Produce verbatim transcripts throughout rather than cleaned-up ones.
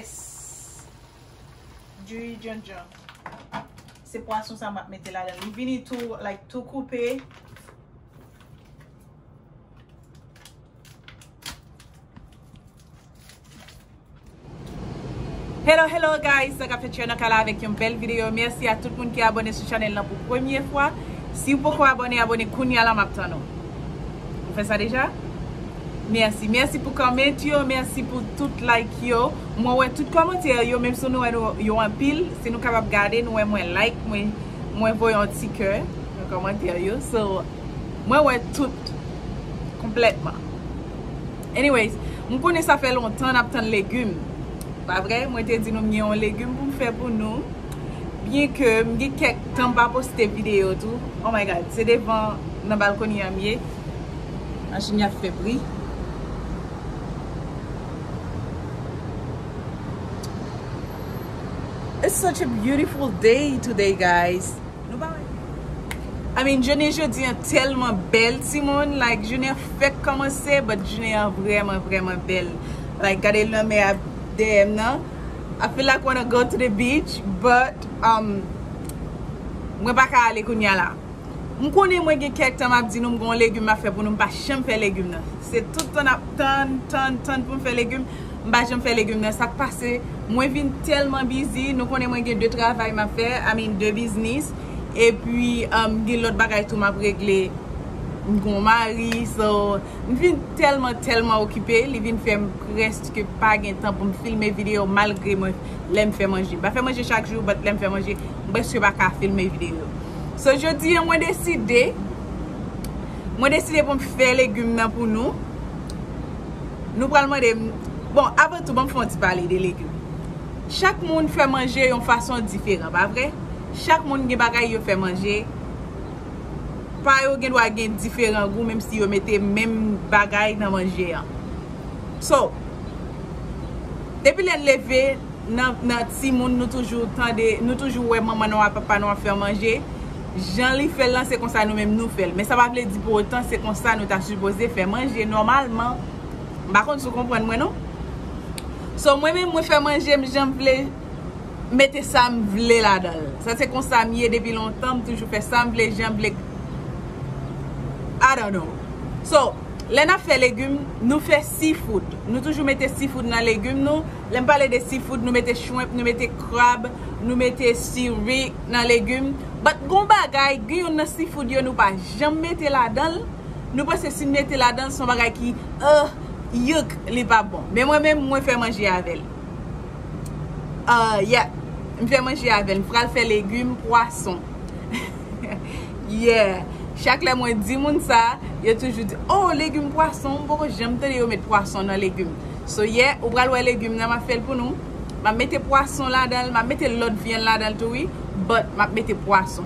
Yes. Juri jonjon. Se poisson sa map mette la den. Li vini tou, like, tou koupe. Hello, hello guys. Sa ka fèt yon akala avec yon bel video. Merci à tout moun ki abonné sur channel la pour première fois. Si vous pouvez abonner, abonnez Kounia la Maptano. Vous faites ça déjà? Merci. Merci pour commenter, merci pour tout like yo. Moi ouais tout commentaire yo même si nous yo en pile, si nous capable garder nous ouais moins like, moins moins voyant petit cœur, commentaire yo. So moi ouais tout complètement. Anyways, on connaît ça fait longtemps n'a pas de légumes. Pas vrai? Moi te dit nous m'y on légumes pour faire pour nous. Bien que je n'ai pas posté de vidéo, tout. Oh my god, c'est devant le balcon. Je n'ai pas fait bruit. It's such a beautiful day today, guys. I mean, je n'ai jeudi tellement belle, Simone. Like, je n'ai fait commencer, mais je n'ai vraiment, vraiment belle. Like, regardez le meilleur D M, non? I feel like I want to go to the beach, but um, mwen pa ka ale kounya la. M konnen mwen gen kek tan m ap di nou m gon legume a fè pou nou m pa chanm fè legume nan. Se tout ton ap ton ton ton pou m fè legume, m pa chanm fè legume nan. Sak pase, mwen vin tellement busy, nou konnen mwen gen deux travail m a fè, I mean deux business, et puis um gen l'autre bagay tout m ap regle. M gon mari, so m vin tellement tellement occupé, li vin fè m presque pa gen tan pou m filmer vidéo malgré moi l'aime faire manger. Ba faire manger chaque jour, but l'aime faire manger, parce que ba ka filmer vidéo. So jodi, moi décidé moi décidé pour me faire légumes là pour nous. Nous probablement des bon, avant tout bon font parler des légumes. Chaque monde fait manger d'une façon différente, pas vrai? Chaque monde gen bagay yo fait manger. Pa yo gen doit gen différent goût même si yo mettez même bagay dans manger. So depuis le lever nan ti moun nous toujours tande nous toujours ouais maman nou papa nou faire manger. Jean li fait là c'est comme ça nous même nous fait mais ça va veut dire pour autant c'est comme ça nous t'a supposé faire manger normalement. Par contre vous comprendre moi non? So moi même moi faire manger j'en voulais mettre ça me voulais là-dedans. Ça c'est comme ça mieux depuis longtemps toujours faire ça me voulais j'en voulais I don't know. So les n'a fait légumes, nous fait seafood. Nous toujours mettez seafood dans les légumes nous. L'aime parler de seafood, nous mettez shrimp, nous mettez crabe, nous mettez siri dans les légumes. But gon bagay, gon nan seafood yo nous pas jamais mettez là-dedans. Nous pense si mettez là-dedans son bagay qui euh yuck, li pas bon. Mais moi même moi fait manger avec. Euh yeah, me fait manger avec, me fera faire légumes, poisson. Yeah. Chaque la moi dit moun ça, yo toujours dit oh légumes poisson, pourquoi j'aime tande yo mettre poisson dans légumes. So hier, yeah, ou pral wè légumes nan m'a fait pour nous. M'a metté poisson là-dedans, m'a metté l'autre viande là-dedans tout oui, but m'a metté poisson.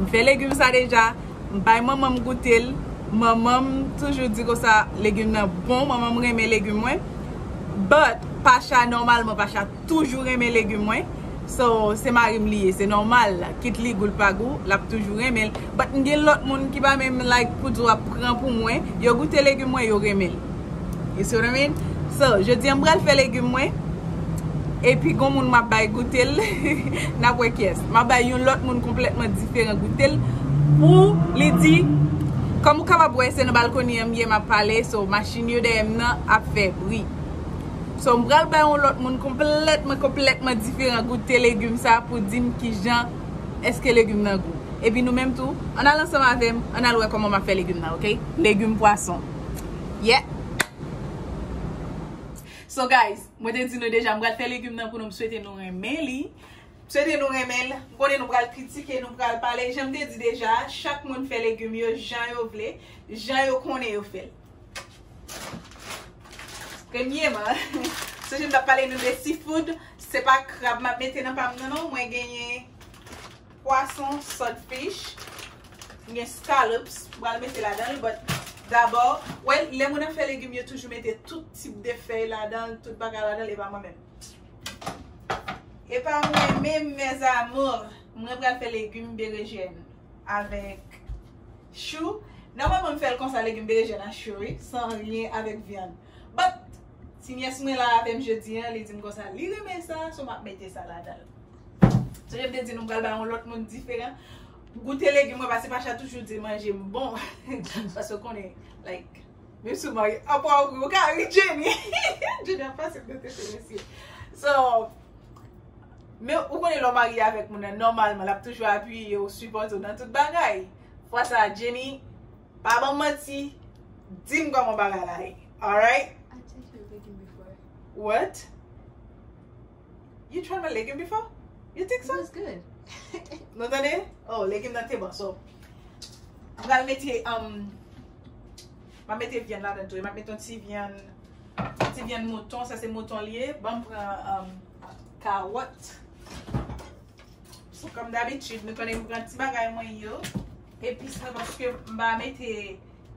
On fait légumes ça déjà, m'bay maman m goûter, maman toujours dit comme ça légumes nan bon, maman m remet légumes moi. But pacha normalement pacha toujours remet légumes moi. So c'est marim lié, c'est normal. Quitte li goul pa goût, l'a toujours remel. But n'gen l'autre monde qui pas même like pour doit prendre pour moi, yo goûter légumes moi yo remel. You see what I mean? So, je dis on va faire légumes moi. Et puis gon moun m'a bay goûter n'a pas qu'est. M'a bay yon l'autre monde complètement différent goûter pour li dit comme capable boire c'est dans balcon hier m'a parlé so machine yo dem nan a fait bruit. So m'bral bay on l'autre monde complètement complètement différent goûter légumes ça pour dire qui gens est-ce que légumes nan goût. Et puis nous même tout, on a ensemble avec, on a voir comment on va faire légumes là, OK? Légumes poisson. Yeah. So guys, moi te dis nous déjà m'bral faire légumes nan pour nous souhaiter nous aimer li. Souhaiter nous aimer, connait nous pral critiquer, nous pral parler. J'aime te dire déjà chaque monde fait légumes yo, gens yo vle, gens yo connait yo fait. Premièrement, si je ne parle de seafood, ce n'est pas crabe. Je vais mettre dans non, moi gagné poisson, saltfish, je scallops, je vais mettre là-dedans. D'abord, ouais, les gens qui font légumes, je toujours mettre tout type de feuilles là-dedans, tout bagage là-dedans, et pas moi-même. Et pas moi-même, mes amours, je vais faire légumes bérégènes avec chou. Normalement, je fais comme ça légumes bérégènes à chou, sans rien avec viande. But Si n'y est pas là, même jeudi, il dit comme ça, il remet ça, so m'a mettre ça là dedans. So je vais dire nous galba on l'autre monde différent. Goûter légumes parce que pas toujours de manger bon parce qu'on est like même si moi après on carry Jenny. Je n'ai pas cette de monsieur. So mais on connaît le mari avec mon normalement l'a toujours appuyé au support dans toute bagaille. Fois ça Jenny pas bon menti. Dim comment bagaille là. All right? What? You tried my legume before? You think so? It was good. No, that is? Oh, legume not table. So, I'm gonna mette um, ma mette viande là dedans. Ma mette un petit viande, petit viande mouton. Ça c'est mouton lié. Bon, prend um, carotte. So, comme d'habitude, nous connaissons un petit bagage moyen. Épices parce que ma mette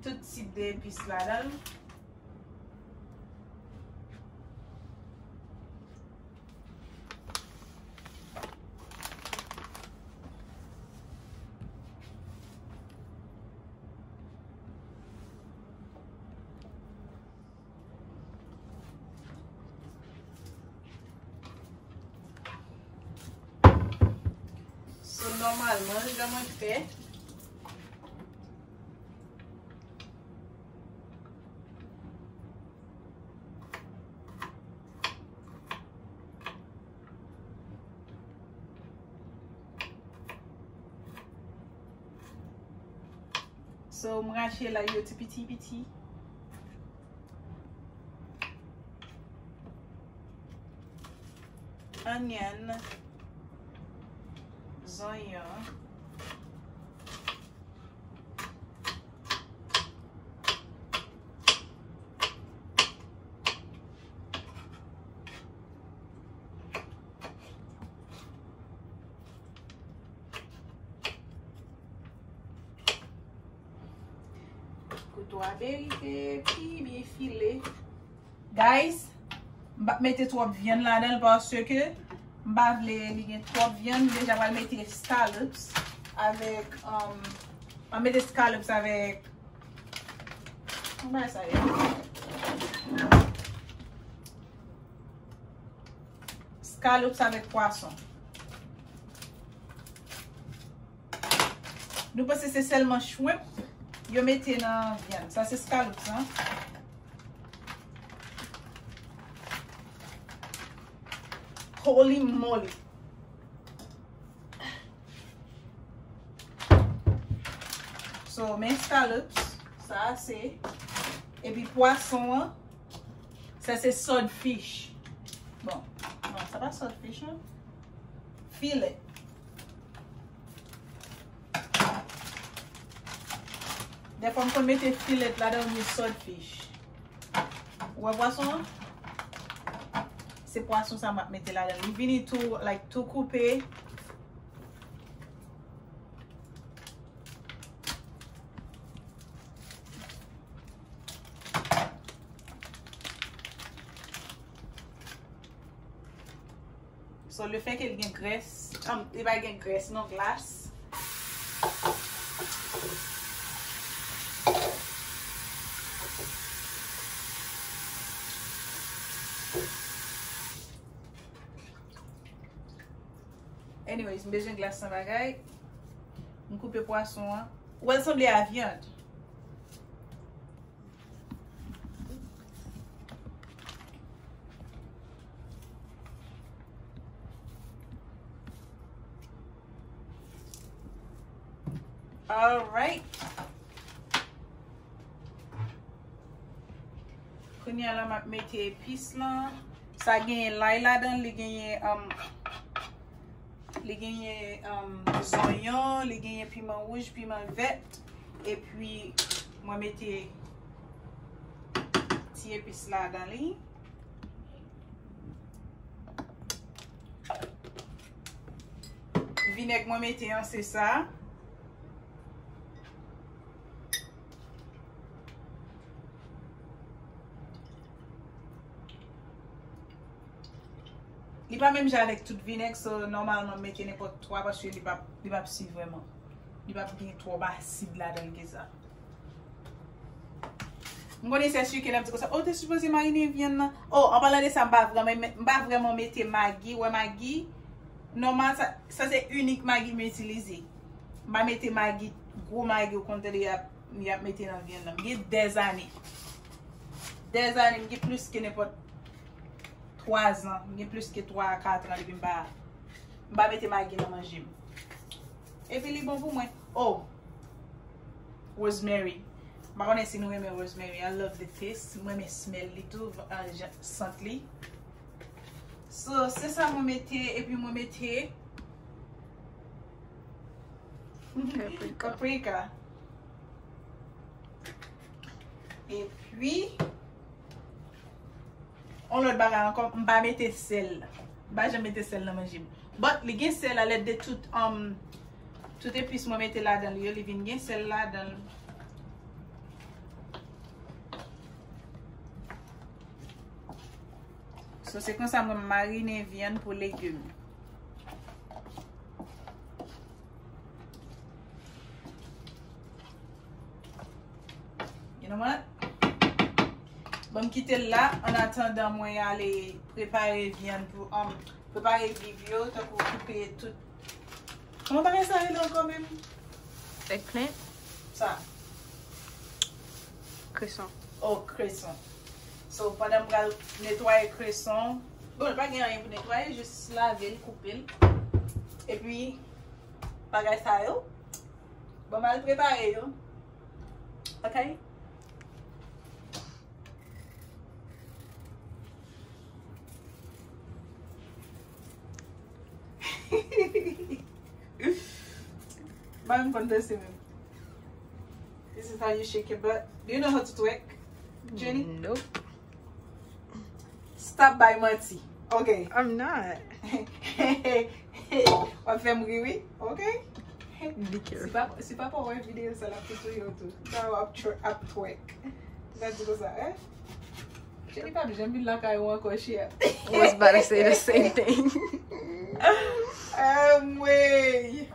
tout type d'épices là dedans. Normalement, je vais montrer. So, je vais racheter la yote petit petit. Onion. Zoya. Couteau à vérité, puis bien filé. Guys, mettez trop de viande là-dedans parce que Mbavle, il y a trois viandes. Déjà, on va mettre des scallops avec. Um, on va mettre des scallops avec. Comment ça y est? Scallops avec poisson. Nous pensons que c'est seulement shrimp. Vous mettez dans la viande. Ça, c'est scallops. Hein? Holy moly. So, mes scallops, ça c'est. Et puis poisson, ça c'est swordfish. Bon, non, ça va swordfish, hein? Filet. Des fois, on met des filets là-dedans, on met swordfish. Ou poisson? Ces poissons, ça m'a mis là-dedans. Ils viennent tout, like, tout couper. So, le fait qu'il y ait graisse, um, il va y avoir graisse, non glace. Anyways, j'ai besoin de glace sans bagaille. Je coupe le poisson. Ou elle semble à viande. All right. Quand il y a la mette épices là, ça gagne l'ail là-dedans, il gagne les gagnés soignants, les gagnés piment rouge, piment vert, et puis moi mettez petit épice là dans les. Vinaigre moi mettez en c'est ça. Il n'est pas même avec tout vinaigre, so, normalement, on met n'importe quoi parce qu'il n'est pas si vraiment. Il n'est pas bien trop acide là dans le gaz. I'm going to say celui qui là parce que oh, tu supposé mariner viande. Oh, on parle de ça, pas vraiment pas vraiment mettre Maggi, ouais Maggi. Normal ça, ça c'est unique Maggi m'utiliser. M'a mettre Maggi, gros Maggi au contraire il y a il y a mettre dans viande. Il y a des années. Des années, il y a plus que n'importe trois ans, il y a plus que trois à quatre ans depuis m'a m'a mettre Maggi dans manger. Et puis il est bon pour moi. Oh. Rosemary. I love the taste. I smell it too. I smell it. So, c'est ça mon métier. Et puis mon métier. Paprika. Paprika. Et puis, on l'autre bagarre encore. Je vais mettre sel. Je vais mettre sel dans ma gym. But, le gain sel à l'aide de tout. Um, tout épice, je vais mettre là dans le. Le gain sel là dans le. So, c'est comme ça que je marine viande pour légumes. You know what? Bon, je quitte là en attendant moi aller préparer viande pour um, préparer vivio, pour couper tout. Comment on va ça là quand même? Eggplant. Ça. Cresson. Oh, cresson. So, pendant que je nettoie le cresson, bon, je ne vais pas rien pour nettoyer, juste laver, couper. Et puis, bagaille ça, yo. Bon, je vais le préparer, yo. Ok? I'm contesting. This is how you shake your butt. Do you know how to twerk, Jenny? Nope. Stop by Monty. Okay. I'm not. What family we? Okay. Be careful. Si papa voit une vidéo ça la photo yo tout. Now up up twerk. Let's go ça, eh? Jenny pas j'aime bien la caille ou encore share. I was about to say the same thing. Um way.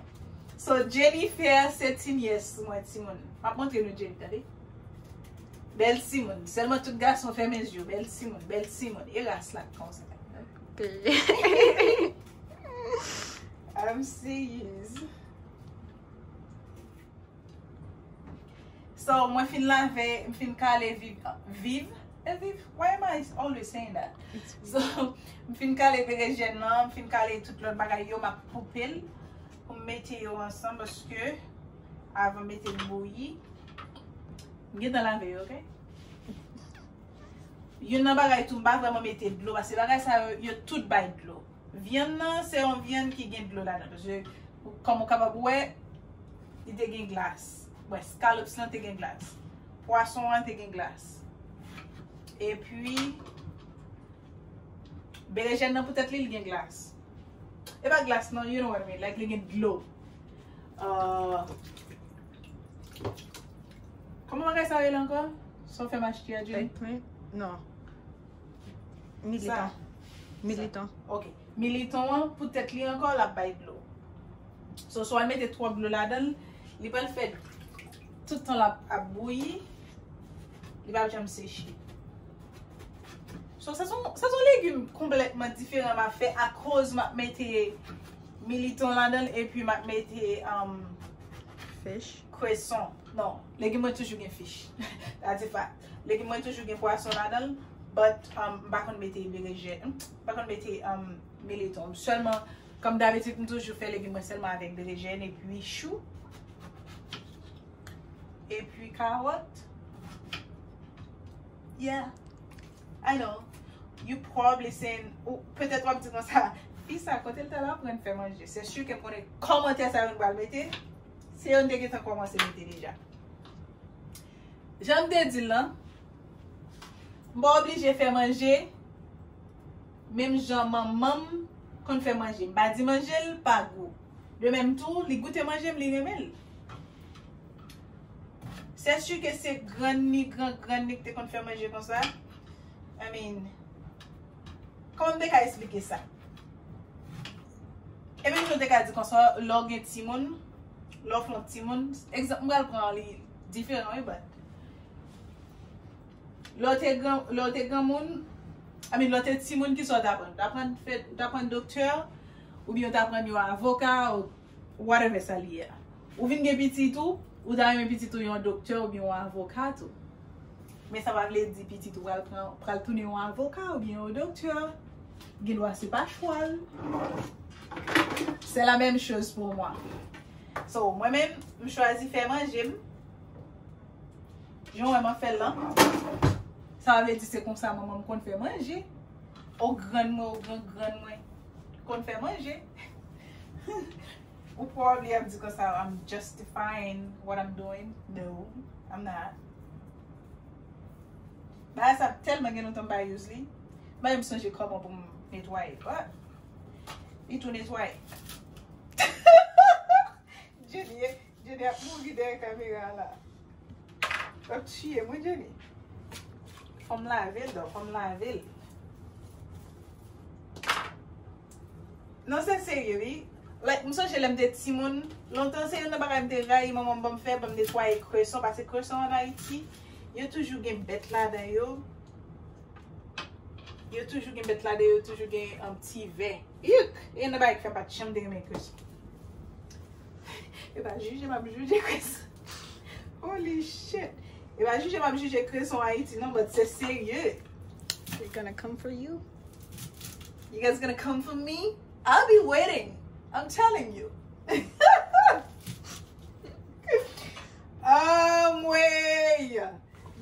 So Jenny fait seventeen years Monty mon. M'a montre nous Jenny, t'allez. Belle Simone, seulement tout garçon fait mes yeux. Belle Simone, Belle Simone, et la slack comme ça. I'm serious. So, moi fin laver, fin caler vive, vive, vive. Why am I always saying that? So, fin caler végénant, fin caler toute l'autre bagaille yo ma poupelle pour mettre yo ensemble parce que avant mettre le bouillie. Get dans la veille, ok? Yon nan bagay tou m'ba vraiment mette de l'eau, parce que bagay sa yon tout bay de l'eau. Viande nan, c'est une viande qui gagne de l'eau là-dedans. Parce que, comme on capable, ouais, il te gagne glace. Ouais, scallops là, te gagne glace. Poisson là, te gagne glace. Et puis, bérégène nan, peut-être il gagne glace. Et pas glace, non, you know what I mean, like il gagne de l'eau. Euh... Comment on va ça là encore? Sans faire m'acheter à Dieu? Non. Militant. Militant. Ok. Militant, peut-être li encore la baille de l'eau. So, soit mettre trois blots là-dedans, il va le faire tout le temps à bouillir, il va jamais sécher. So, ça sont légumes complètement différents m'a fait à cause m'a mettre militant là-dedans et puis m'a mettre fish. Cresson. Non, légumes toujours bien fish. That's a fact. Légumes toujours bien poisson là-dedans, but um pas qu'on mette bérégène, pas qu'on mette um militant. Seulement comme d'habitude, nous toujours fait légumes seulement avec bérégène et puis chou. Et puis carotte. Yeah. I know. You probably saying oh, peut-être on dit comme ça. Puis ça quand elle t'a là pour faire manger. C'est sûr qu'elle connaît comment ça on va le mettre. C'est un dégât qui a commencé à mettre déjà. J'aime te dire là, je suis obligé de faire manger, même j'en maman qu'on fait manger. Je ne mange pas goût. De même tout, les goûts de manger, je les remets. C'est sûr que c'est grand ni grand, grand ni qu'on fait manger comme ça. I mean, comment tu as expliqué ça? Et même quand tu as dit comme ça, l'orgue est timon. L'offre de Timon, exemple, je vais prendre les différents, mais Lote grand moun, I mean lote ti moun ki so d'apprendre. D'apprendre fait, d'apprendre docteur ou bien d'apprendre yo avocat ou whatever ça lié. Ou vinn gen petit tout, ou da gen petit tout yon docteur ou bien yon avocat tout. Mais ça va vle di petit tout pral pran pral tourner yon avocat ou bien yon docteur. Gen doit se pa choual. C'est la même chose pour moi. So, moi-même, je choisis faire manger. Je vais vraiment faire là. Ça veut dire que c'est comme ça maman qu'on fait manger. Au grand moi, au grand grand moi, qu'on fait manger. Ou probably I'm doing because I'm justifying what I'm doing. No, I'm not. Bah ça tellement que nous tombons pas usually. Même si je comment pour nettoyer, quoi. Il tourne nettoyer. Jenny, Jenny a mouillé derrière la caméra là. Oh, tu es moi Jenny. Faut me laver, donc faut me laver. Non c'est sérieux, oui. Like, moi je l'aime des timon. Longtemps c'est une bagarre de raille, maman bon faire, bon nettoyer croissant parce que croissant en Haïti, il y a toujours des bêtes là dedans. Il y a toujours des bêtes là dedans, il y a toujours des un petit verre. Yuk, il ne va pas faire pas de chambre de mes croissants. Et bah juger m'a juger croissant. Holy shit. If I juge, I'm juge Chris on Haiti, no, but it's serious. They're gonna come for you. You guys gonna come for me? I'll be waiting. I'm telling you. Um, way.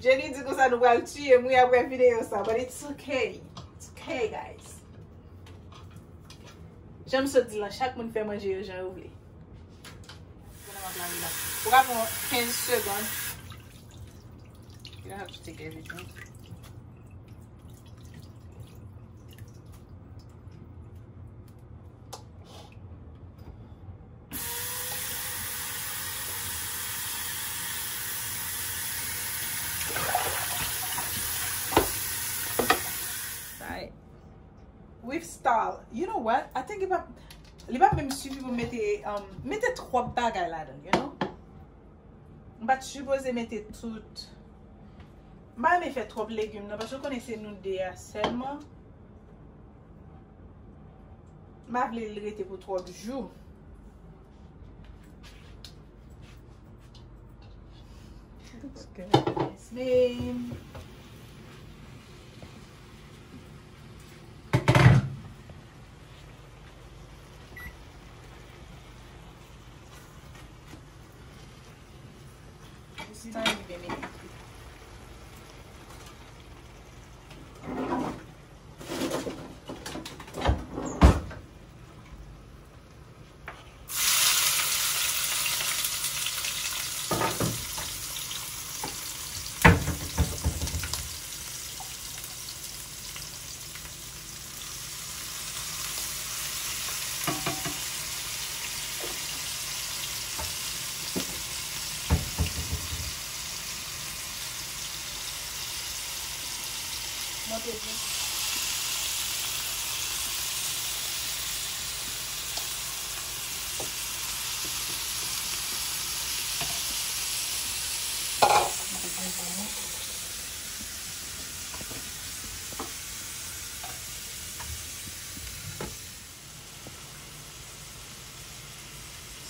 Jenny to go to the world too, and we have a video, but it's okay. It's okay, guys. J'aime ce dit là, chaque monde fait manger, j'ai oublié. On va prendre quinze secondes. You don't have to take everything. Right. We've stalled. You know what? I think if I if I même suivi pour mettre um mettre trois bagages là-dedans, you know? But supposé mettre toutes. M'a me fait trop de légumes non, parce que connaissez nous déjà seulement. M'a voulu le rester pour trois jours. That's good. Yes, ma'am. It's time to be made.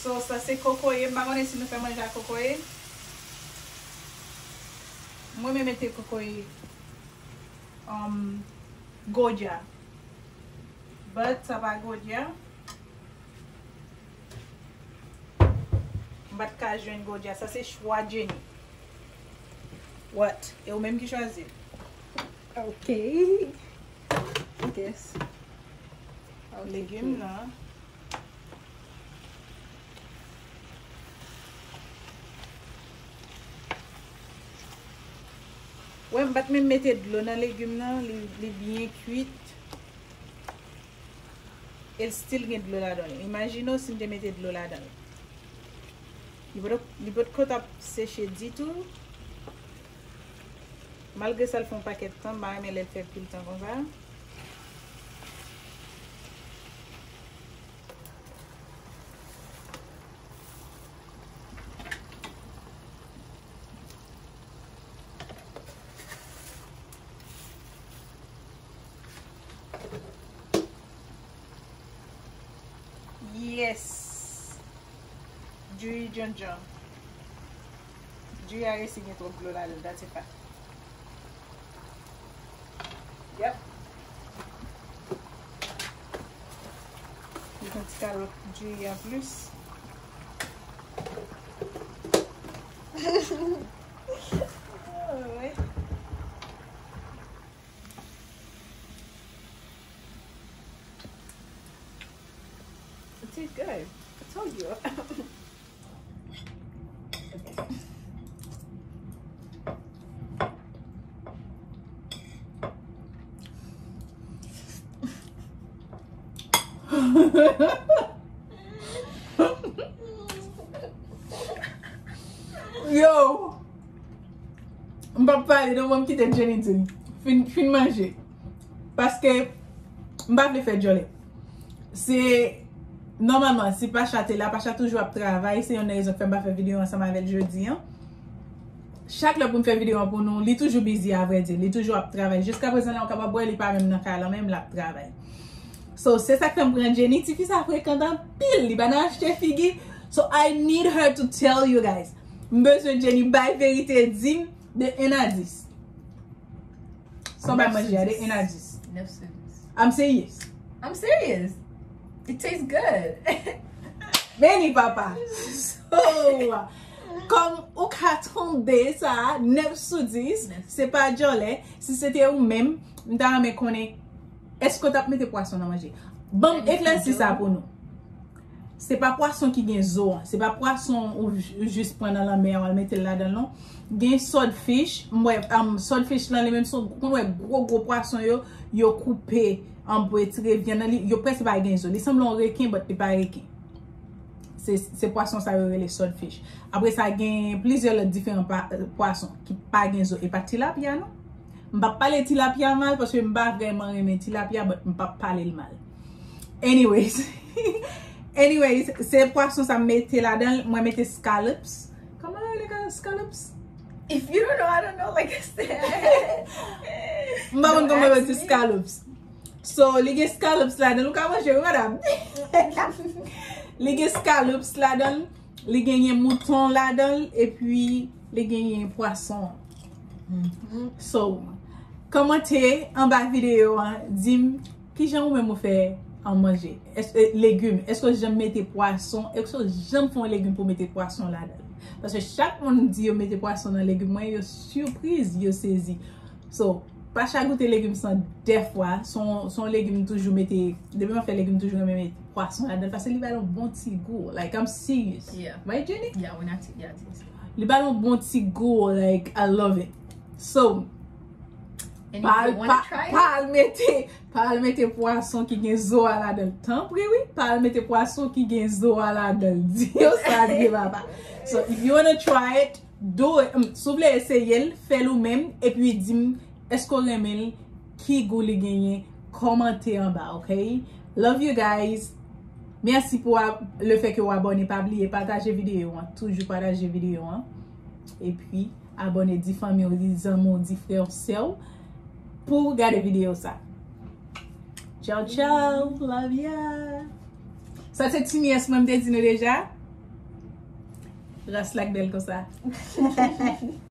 So ça c'est cocoyer, m'abonner si nous faisons manger à cocoyer. Moi je mets cocoyer. Um, Goja, but ça va Goja, but quand je viens Goja, ça c'est choix Jenny. What? Et au même qui choisit. Ok. Yes. Okay. Légumes là. Ouais, je vais mettre de l'eau dans les légumes, les bien cuits. Et il y a de l'eau là-dedans. Imaginez si je mettais de l'eau là-dedans. Il peut être séché du tout. Malgré ça, ils ne font pas de temps, mais ils ne font plus de temps comme ça. John John, Julia Racing to Glola, that's it. Yep. You can start with Julia Plus. Alright. It tastes good. I told you. Okay. Yo, on va parler dans mon petit déjeuner. Fin fin manger parce que on va faire jolie. C'est normalement si Pacha t'es là, Pacha toujours à travailler, c'est une raison que on va faire vidéo ensemble avec jeudi. Hein? Chaque fois qu'on fait vidéo pour nous, il est toujours busy à vrai dire, il est toujours à travailler. Jusqu'à présent là on capable boire, il pas même dans la même la travail. So, c'est ça que je prends Jenny, c'est ça que je prends pile, il va acheter figue. So, I need her to tell you guys. Monsieur Jenny, by vérité, dîme de un à dix. Sans pas manger, de un à dix. No service. I'm serious. I'm serious. It tastes good. Veni, papa. So, comme au carton de ça, neuf sur dix, c'est pas jolé. Si c'était ou même, je me connais. Est-ce que tu as mis des poissons à manger? Bon, éclaircissez ça pour nous. Ce n'est pas poisson qui gagne zo. Ce n'est pas poisson ou juste prendre la mer, on le mettre là dedans. Gagne saltfish. Moi, saltfish là, les mêmes sont gros gros poissons. Yo coupé en poitrine, bien ali. Yo presque pas gagne zo. Il semble un requin, mais il pas requin. Ces poissons ça les saltfish. Après ça gagne plusieurs différents poissons qui pas gagne zo et pas tilapia non. Je ne vais pas parler de tilapia mal parce que je ne vais pas vraiment aimer tilapia, mais je ne vais pas parler mal. Anyways, anyways, ces poissons, ça mettait là-dedans, moi mettais scallops. Comment les gars, scallops? If you don't know, I don't know, like I said. Je ne vais pas parler de scallops. So, les scallops là-dedans, vous pouvez manger, madame. Les scallops là-dedans, les moutons là-dedans, et puis les poissons. So, commentez en bas vidéo, dis-moi qui j'aime même faire en manger. Légumes, est-ce que j'aime mettre poisson? Est-ce que j'aime faire légumes pour mettre poisson là-dedans? Parce que chaque fois qu'on dit mettre poisson dans les légumes, moi, je suis surprise, je saisis. So, pas chaque goûter légumes sans des fois, son, son légume toujours mettre, depuis on fait légumes toujours mettre poisson là-dedans parce qu'il va avoir un bon petit goût. Like, I'm serious. Yeah. Right, Jenny? Yeah, we're not, yeah, il va avoir un bon petit goût, like, I love it. So, and if you want to try it? Palmete, palmete poisson qui gen zo à la del temple, oui, palmete poisson qui gen zo à la del Dieu, ça dit baba. So, if you want to try it, do it. Si vous voulez essayer, faites-le même, et puis dis-moi, est-ce qu'on aime qui goût le gagner, commentez en bas, ok? Love you guys. Merci pour le fait que vous abonnez, pas oublier, partagez vidéo, hein? Toujours partagez vidéo, hein? Et puis, abonnez dix familles, dix amours, dix frères, sœurs pour regarder vidéo ça. Ciao, ciao, love ya. Ça c'est timide, moi me dis déjà. Reste là comme ça.